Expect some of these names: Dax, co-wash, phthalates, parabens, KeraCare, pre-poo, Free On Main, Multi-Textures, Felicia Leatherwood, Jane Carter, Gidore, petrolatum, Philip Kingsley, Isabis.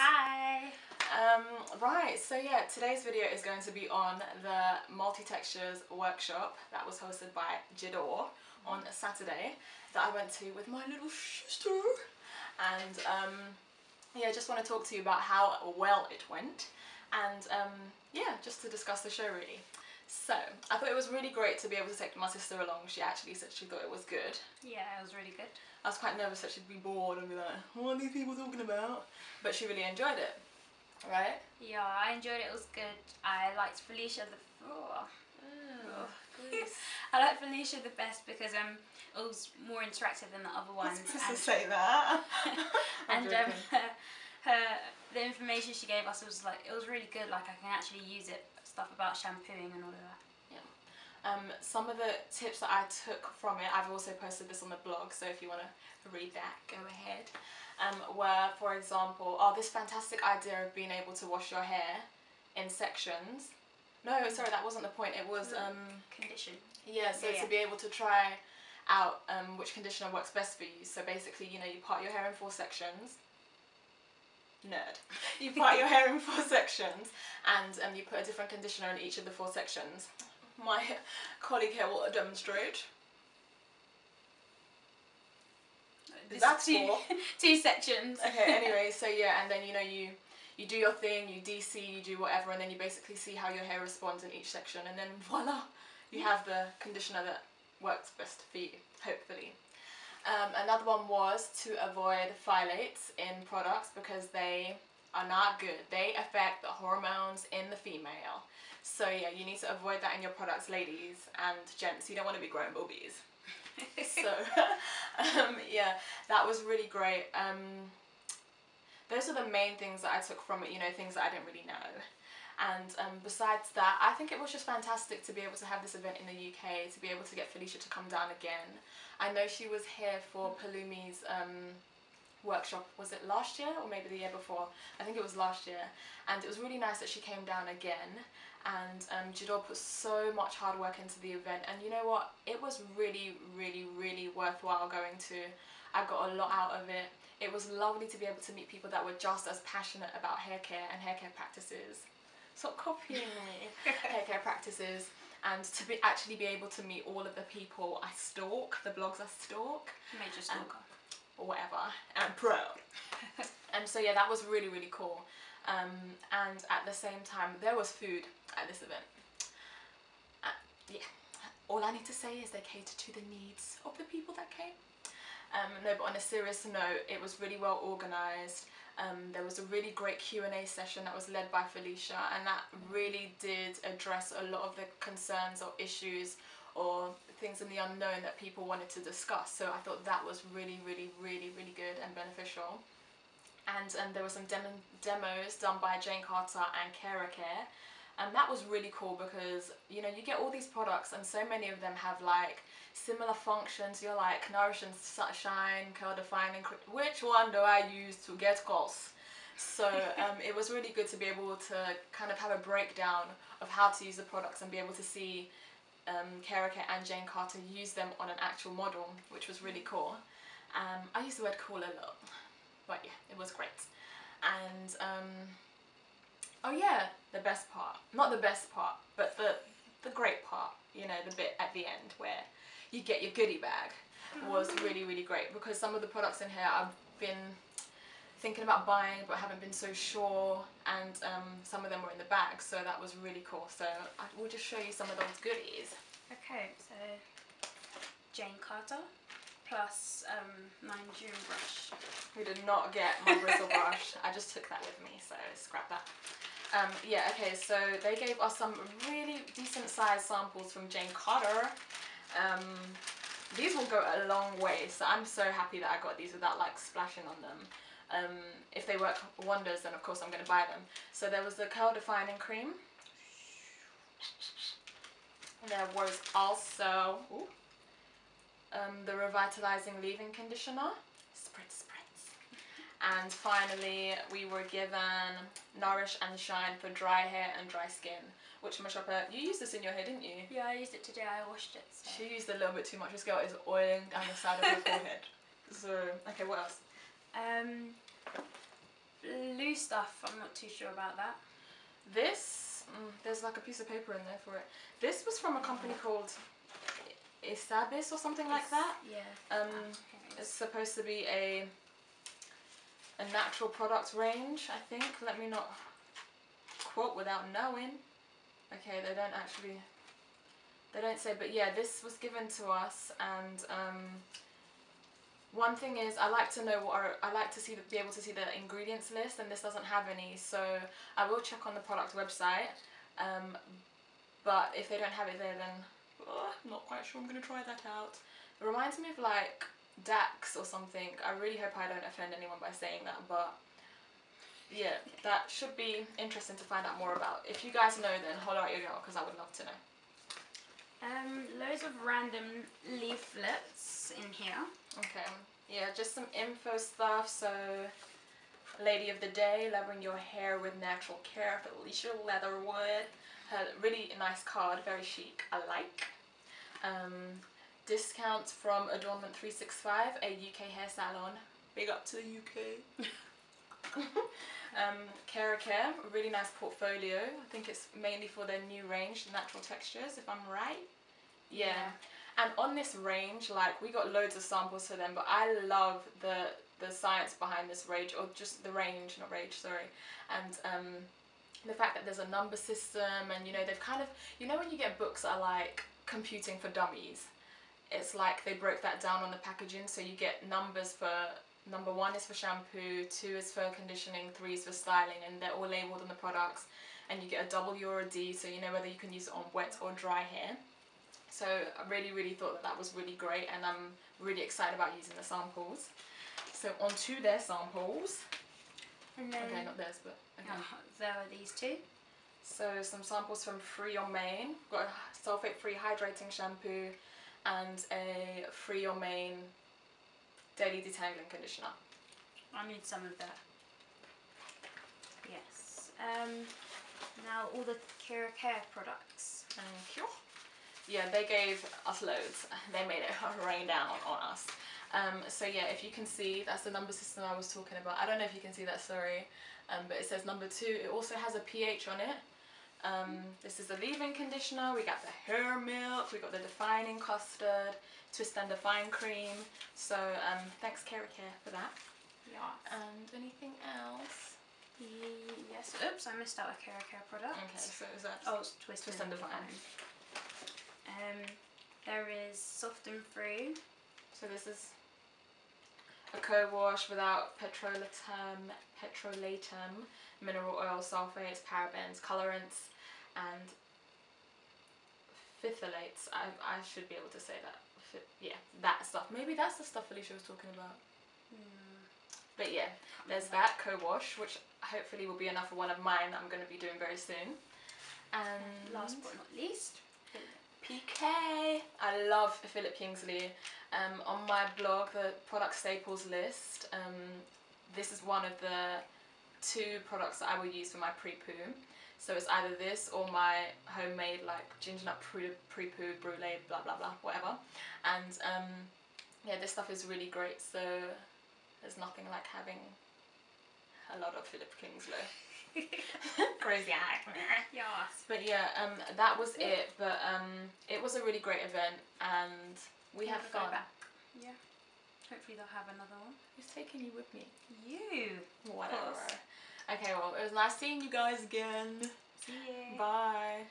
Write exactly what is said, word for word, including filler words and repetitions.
Hi. Um, right, so yeah, today's video is going to be on the multi-textures workshop that was hosted by Gidore on Saturday that I went to with my little sister. And um, yeah, I just want to talk to you about how well it went and um, yeah, just to discuss the show really. So, I thought it was really great to be able to take my sister along. She actually said she thought it was good. Yeah, it was really good. I was quite nervous that she'd be bored and be like, what are these people talking about? But she really enjoyed it, right? Yeah, I enjoyed it. It was good. I liked Felicia the... Oh, oh, goodness. I liked Felicia the best because um, it was more interactive than the other ones. I was supposed and, to say that. and um, her, her, the information she gave us was like, it was really good. Like, I can actually use it. Stuff about shampooing and all of that. Yeah. Um, some of the tips that I took from it, I've also posted this on the blog, so if you want to read that, go ahead. Um, were, for example, oh, this fantastic idea of being able to wash your hair in sections. No, sorry, that wasn't the point. It was um, condition. Yeah, so yeah, yeah. to be able to try out um, which conditioner works best for you. So basically, you know, you part your hair in four sections. Nerd. You part your hair in four sections and um, you put a different conditioner in each of the four sections. My colleague here will demonstrate. This That's two, four. two sections. Okay, anyway, so yeah, and then you know you you do your thing, you D C, you do whatever, and then you basically see how your hair responds in each section, and then voila, you have the conditioner that works best for you, hopefully. Um, another one was to avoid phthalates in products because they are not good. They affect the hormones in the female. So yeah, you need to avoid that in your products, ladies and gents. You don't want to be growing boobies. So um, yeah, that was really great. Um, those are the main things that I took from it, you know, things that I didn't really know. And um, besides that, I think it was just fantastic to be able to have this event in the U K, to be able to get Felicia to come down again. I know she was here for Palumi's um, workshop, was it last year or maybe the year before? I think it was last year. And it was really nice that she came down again. And um, Gidore put so much hard work into the event. And you know what? It was really, really, really worthwhile going to. I got a lot out of it. It was lovely to be able to meet people that were just as passionate about hair care and hair care practices. Stop copying me. Hair care practices, and to be actually be able to meet all of the people I stalk, the blogs I stalk, major stalker, or whatever. I'm proud. And so yeah, that was really really cool. Um, and at the same time, there was food at this event. Uh, yeah, all I need to say is they catered to the needs of the people that came. Um, no, but on a serious note, it was really well organised. Um, there was a really great Q and A session that was led by Felicia, and that really did address a lot of the concerns or issues or things in the unknown that people wanted to discuss. So I thought that was really, really, really, really good and beneficial. And um, there were some dem demos done by Jane Carter and KeraCare, and that was really cool because, you know, you get all these products and so many of them have like similar functions. You're like nourish and shine, curl, define, and which one do I use to get coarse? So um, it was really good to be able to kind of have a breakdown of how to use the products and be able to see um, KeraCare and Jane Carter use them on an actual model, which was really cool. Um, I use the word cool a lot, but yeah, it was great. And um, oh yeah, the best part, not the best part, but the the great part, you know, the bit at the end where you get your goodie bag was really really great, because some of the products in here I've been thinking about buying but haven't been so sure, and um, some of them were in the bag, so that was really cool. So I will just show you some of those goodies. Okay, so Jane Carter plus um, my June brush. We did not get my bristle brush, I just took that with me, so scrap that. Um, yeah, okay, so they gave us some really decent sized samples from Jane Carter. Um, these will go a long way, so I'm so happy that I got these without like splashing on them. Um, if they work wonders, then of course I'm going to buy them. So there was the Curl Defining Cream. There was also ooh, um, the Revitalizing Leave-In Conditioner. Spritz, spritz. And finally we were given Nourish and Shine for dry hair and dry skin. Which my shopper, you used this in your hair, didn't you? Yeah, I used it today. I washed it. So. She used it a little bit too much. This girl is oiling down the side of her forehead. So, okay, what else? Um, blue stuff. I'm not too sure about that. This, mm, there's like a piece of paper in there for it. This was from a company called Isabis or something like that. Yeah. Um, it's supposed to be a a natural product range, I think. Let me not quote without knowing. Okay, they don't actually, they don't say, but yeah, this was given to us, and um, one thing is, I like to know what are, I like to see the, be able to see the ingredients list, and this doesn't have any, so I will check on the product website. Um, but if they don't have it there, then oh, I'm not quite sure. I'm gonna try that out. It reminds me of like Dax or something. I really hope I don't offend anyone by saying that, but yeah, that should be interesting to find out more about. If you guys know, then holler at your girl, because I would love to know. Um, loads of random leaflets in here. Okay, yeah, just some info stuff. So, Lady of the Day, loving your hair with natural care, Felicia Leatherwood. Her really nice card, very chic, I like. Um, discounts from Adornment three sixty-five, a U K hair salon. Big up to the U K. um, KeraCare, a really nice portfolio. I think it's mainly for their new range, the natural textures, if I'm right. Yeah. yeah. And on this range, like, we got loads of samples for them, but I love the the science behind this range, or just the range, not range, sorry. And um, the fact that there's a number system, and you know, they've kind of, you know, when you get books that are like computing for dummies, it's like they broke that down on the packaging, so you get numbers for. Number one is for shampoo, two is for conditioning, three is for styling, and they're all labelled on the products, and you get a W or a D, so you know whether you can use it on wet or dry hair. So I really, really thought that that was really great, and I'm really excited about using the samples. So on to their samples. And then okay, not theirs, but okay. Uh, there are these two. So some samples from Free On Main. We've got a sulfate-free hydrating shampoo and a Free On Main daily detangling conditioner. I need some of that. Yes. Um, now all the KeraCare products. Thank you. Yeah, they gave us loads. They made it rain down on us. Um, so yeah, if you can see, that's the number system I was talking about. I don't know if you can see that, sorry. Um, but it says number two. It also has a pH on it. Um, this is the leave-in conditioner. We got the hair milk, we got the defining custard, twist and define cream. So um, thanks KeraCare for that. Yeah. And anything else? Yes. Oops, I missed out a KeraCare product. Okay, so is that? Oh, it's twist, twist and, and define. define. Um, there is soft and free. So this is a co-wash without petrolatum, petrolatum, mineral oil, sulfates, parabens, colorants, and phthalates. I, I should be able to say that. F yeah, that stuff. Maybe that's the stuff Felicia was talking about. Mm. But yeah, there's that co-wash, which hopefully will be enough for one of mine that I'm going to be doing very soon. And last but not least, P K. I love Philip Kingsley. Um, on my blog, the product staples list, um, this is one of the two products that I will use for my pre-poo. So it's either this or my homemade like ginger nut pre-poo brulee, blah blah blah, whatever. And um, yeah, this stuff is really great. So there's nothing like having a lot of Philip Kingsley. Crazy eye. Yes. But yeah, um, that was it. But um, it was a really great event, and we had fun. Back. Yeah. Hopefully they'll have another one. Who's taking you with me? You. Whatever. Okay. Well, it was nice seeing you guys again. See you. Bye.